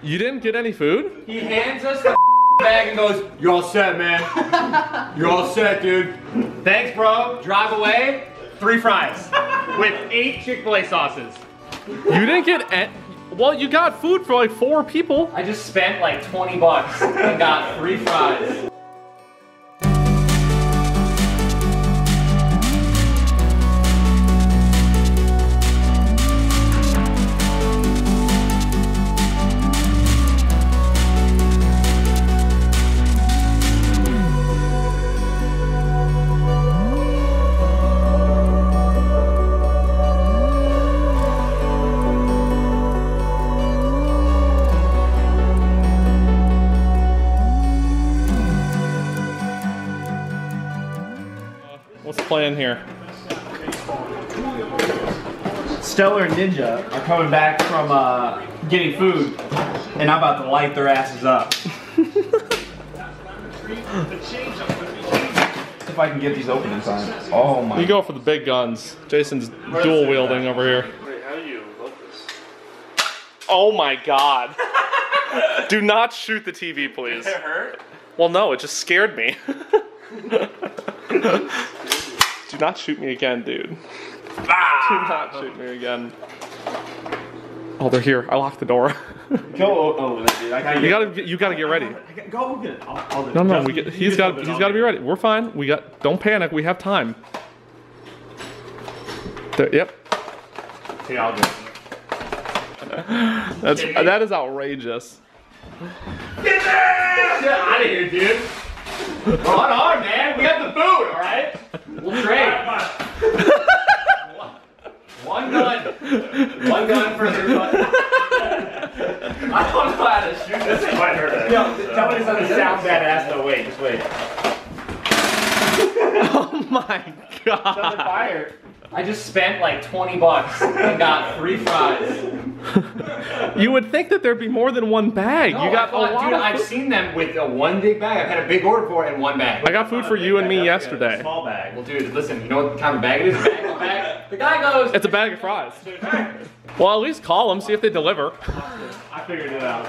You didn't get any food? He hands us the bag and goes, "You're all set, man. You're all set, dude. Thanks, bro. Drive away. 3 fries with 8 Chick-fil-A sauces." You didn't get any. Well, you got food for like 4 people. I just spent like 20 bucks and got 3 fries. Playing here. Stellar and Ninja are coming back from getting food, and I'm about to light their asses up. If I can get these open in time. Oh my. You go for the big guns. Jason's dual wielding over here. Wait, how do you load this? Oh my god. Do not shoot the TV, please. Did it hurt? Well, no, it just scared me. Do not shoot me again, dude. Ah! Do not shoot me again. Oh, they're here. I locked the door. Go open it, dude. You gotta get ready. Go open it. No, he's gotta be ready. We're fine. Don't panic. We have time. There, yep. Hey, I'll do it. That is outrageous. Get there! Get out of here, dude. Hold on, man. We got the food, all right? We'll trade. One gun for the button. I don't know how to shoot this. This might hurt. Yo, tell me this doesn't sound badass. No, wait, just wait. Oh my god. It's on fire. I just spent like 20 bucks and got 3 fries. You would think that there'd be more than 1 bag. No, you got a lot. Dude, I've seen them with a 1 big bag. I've had a big order for it in 1 bag. I got food for you and me yesterday. Small bag. Well, dude, listen, you know what kind of bag it is? The guy goes, "It's a bag of fries." Well, at least call them, see if they deliver. I figured it out.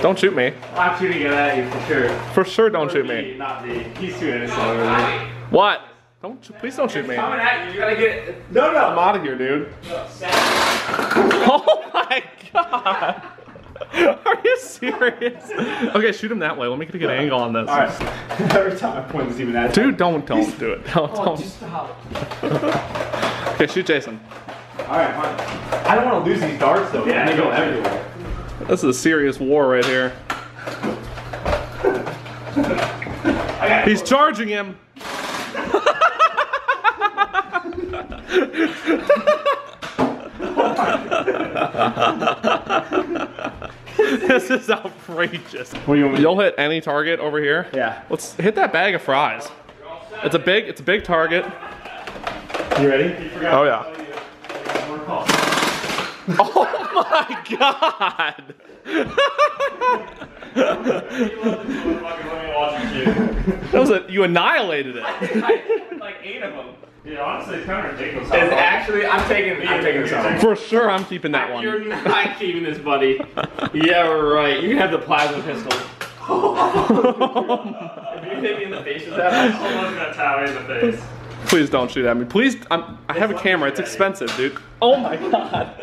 Don't shoot me. I'm shooting it at you for sure. For sure, don't shoot me. Not me. He's too innocent over there. What? Please don't shoot me. Coming at you. You gotta get it. No, no. I'm out of here, dude. Oh my god. Are you serious? Okay, shoot him that way. Let me get a good angle on this. All right. Every time I point this even at. Dude, don't do it. Don't. Just stop. Okay, shoot Jason. All right, fine. I don't want to lose these darts though. Yeah, they go everywhere. This is a serious war right here. He's charging him. This is outrageous. What do you want me to do? You'll hit any target over here. Yeah. Let's hit that bag of fries. It's a big target. You ready? Oh yeah. Oh my god. That was you annihilated it. I hit like 8 of them. Yeah, honestly, it's kind of ridiculous. It's actually, I'm taking this out. For sure, I'm keeping that one. You're not keeping this, buddy. Yeah, right. You can have the plasma pistol. If you hit me in the face with that, I'm almost gonna tap me in the face. Please don't shoot at me. Please, I have a camera. It's expensive, dude. Oh my god.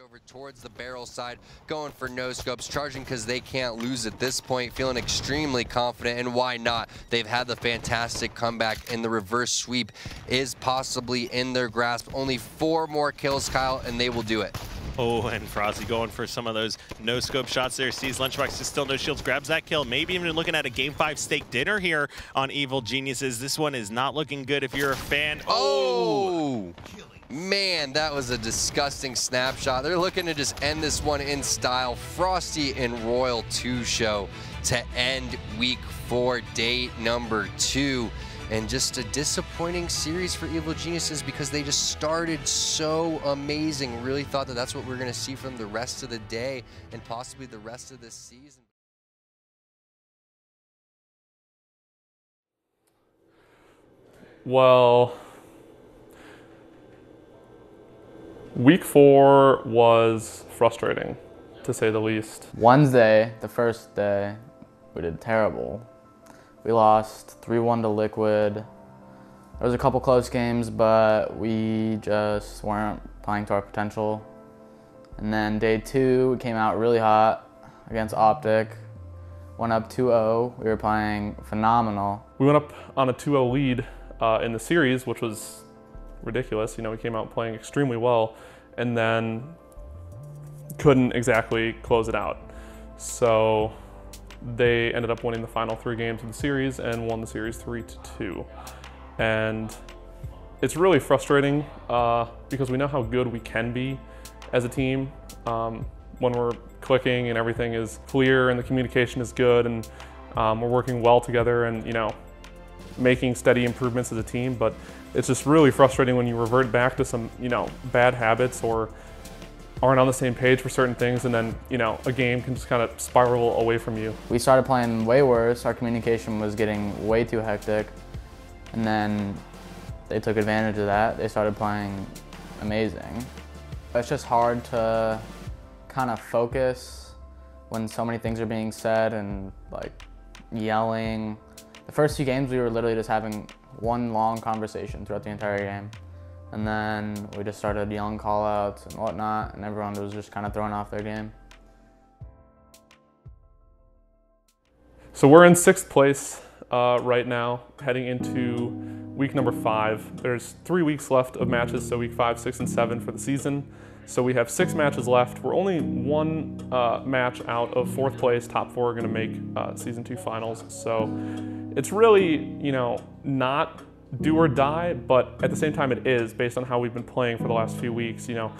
Over towards the barrel side, going for no scopes, charging because they can't lose at this point, feeling extremely confident, and why not? They've had the fantastic comeback, and the reverse sweep is possibly in their grasp. Only 4 more kills, Kyle, and they will do it. Oh, and Frosty going for some of those no-scope shots there. Sees Lunchbox is still no shields, grabs that kill. Maybe even looking at a Game 5 steak dinner here on Evil Geniuses. This one is not looking good if you're a fan. Oh! Man, that was a disgusting snapshot. They're looking to just end this one in style. Frosty and Royal 2 show to end week 4, day number 2. And just a disappointing series for Evil Geniuses because they just started so amazing. Really thought that that's what we're going to see from the rest of the day and possibly the rest of this season. Well, week 4 was frustrating. to say the least. Wednesday, the first day, we did terrible. We lost 3-1 to Liquid. There was a couple close games, but we just weren't playing to our potential. And then day two, we came out really hot against OpTic. Went up 2-0. We were playing phenomenal. We went up on a 2-0 lead in the series, which was ridiculous. You know, we came out playing extremely well and then couldn't exactly close it out. So they ended up winning the final 3 games of the series and won the series 3-2. And it's really frustrating because we know how good we can be as a team when we're clicking and everything is clear and the communication is good and we're working well together and, you know, making steady improvements as a team. But it's just really frustrating when you revert back to some, you know, bad habits or aren't on the same page for certain things, and then, you know, a game can just kind of spiral away from you. We started playing way worse. Our communication was getting way too hectic, and then they took advantage of that. They started playing amazing. It's just hard to kind of focus when so many things are being said and like yelling. The first few games we were literally just having one long conversation throughout the entire game. And then we just started yelling call-outs and whatnot, and everyone was just kind of throwing off their game. So we're in 6th place right now, heading into week number 5. There's 3 weeks left of matches, so week 5, 6, and 7 for the season. So we have 6 matches left. We're only 1 match out of 4th place. Top 4 are gonna make season 2 finals. So it's really, you know, not do or die, but at the same time it is, based on how we've been playing for the last few weeks. You know,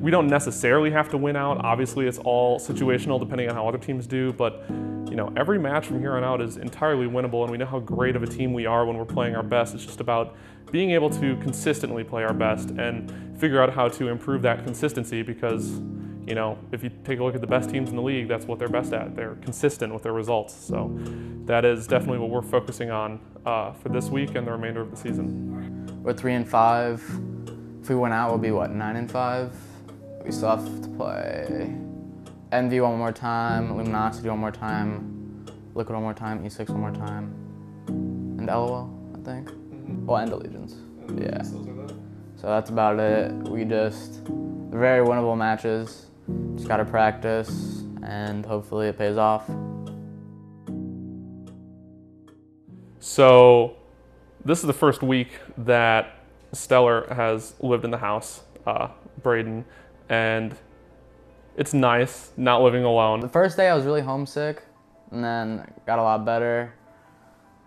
we don't necessarily have to win out. Obviously it's all situational depending on how other teams do, but you know, every match from here on out is entirely winnable, and we know how great of a team we are when we're playing our best. It's just about being able to consistently play our best and figure out how to improve that consistency, because you know, if you take a look at the best teams in the league, that's what they're best at. They're consistent with their results. So that is definitely what we're focusing on for this week and the remainder of the season. We're 3-5. If we win out, we'll be what, 9-5? We still have to play Envy one more time, Luminosity one more time, Liquid one more time, E6 one more time, and LOL, I think. Mm-hmm. Well, and Allegiance. Yeah. So that's about it. We just, very winnable matches. Just gotta practice, and hopefully it pays off. So this is the first week that Stellar has lived in the house, Braden, and it's nice not living alone. The first day I was really homesick, and then got a lot better.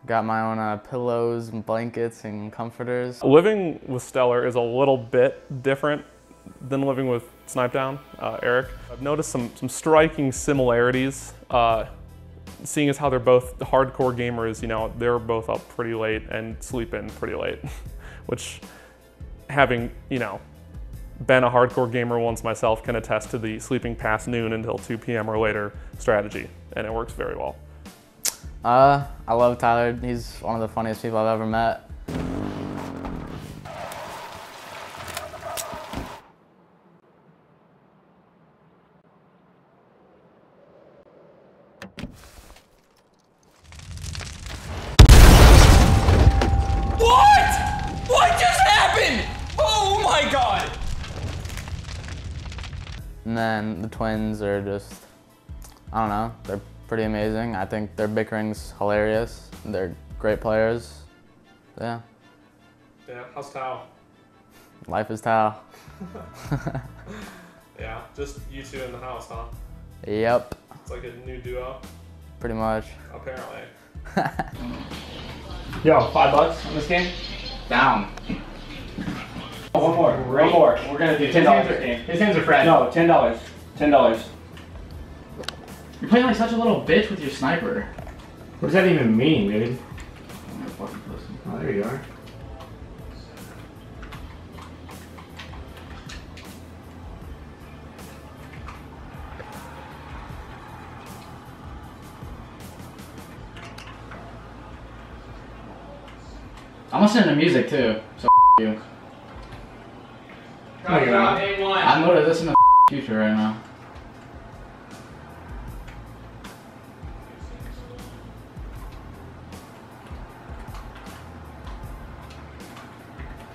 Got my own pillows and blankets and comforters. Living with Stellar is a little bit different than living with Snipedown, Eric. I've noticed some striking similarities, seeing as how they're both hardcore gamers. You know, they're both up pretty late and sleep in pretty late, which, having, you know, been a hardcore gamer once myself, can attest to the sleeping past noon until 2 p.m. or later strategy, and it works very well. I love Tyler. He's one of the funniest people I've ever met. And then the twins are just, I don't know, they're pretty amazing. I think their bickering's hilarious. They're great players. Yeah. Yeah, how's Tao? Life is Tao. Yeah, just you two in the house, huh? Yep. It's like a new duo? Pretty much. Apparently. Yo, $5 on this game? Down. One more. Great. One more. We're gonna do $10. His hands are fresh. No, $10. $10. You're playing like such a little bitch with your sniper. What does that even mean, dude? I'm not fucking pussy. Oh, there you are. I'm listening to music too, so you. I'm going to listen to the future right now.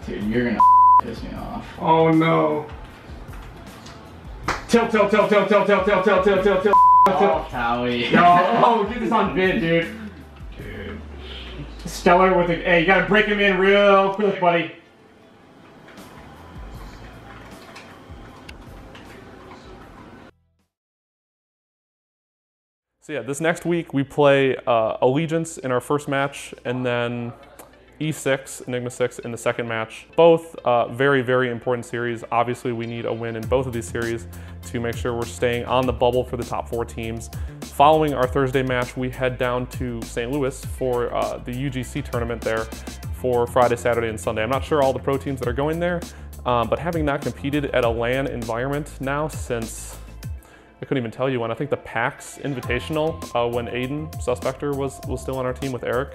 Dude, you're gonna piss me off. Oh no. Tilt. Oh, Howie. Yo, oh, get this on vid, dude. Dude. Stellar with a. Hey, you gotta break him in real quick, buddy. So yeah, this next week we play Allegiance in our first match, and then E6, Enigma 6 in the second match. Both very, very important series. Obviously we need a win in both of these series to make sure we're staying on the bubble for the top four teams. Following our Thursday match, we head down to St. Louis for the UGC tournament there for Friday, Saturday, and Sunday. I'm not sure all the pro teams that are going there, but having not competed at a LAN environment now since I couldn't even tell you when. I think the PAX Invitational, when Aiden Suspector was still on our team with Eric.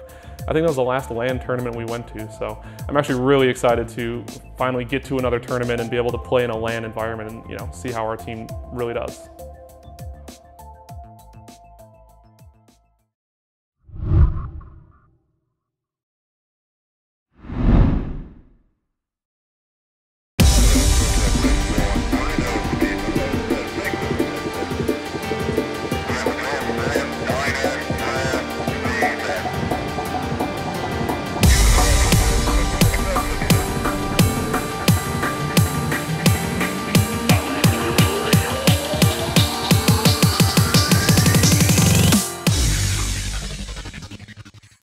I think that was the last LAN tournament we went to, so I'm actually really excited to finally get to another tournament and be able to play in a LAN environment and, you know, see how our team really does.